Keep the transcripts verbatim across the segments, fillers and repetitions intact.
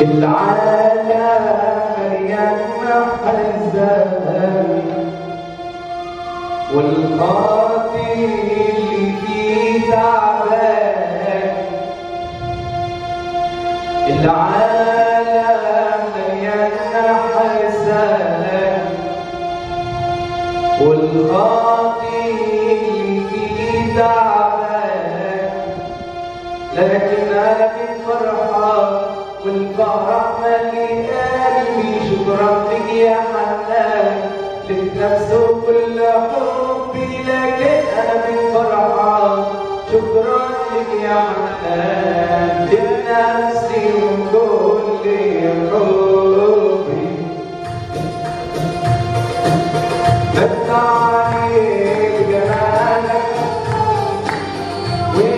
العالم يتحزن والقاتل فيه تعبان. العالم يتحزن والقاتل فيه تعبان، لكن أنا في فرحة والفرح ملي قلبي. شكرا لك يا حنان لك نفسه كل حبي، لكن انا من فرحان. شكرا لك يا حنان لك نفسي وكل حبي. بت عليك جمالك وانشقاقك،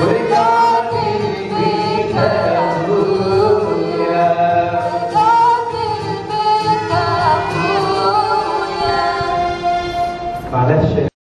ورجعت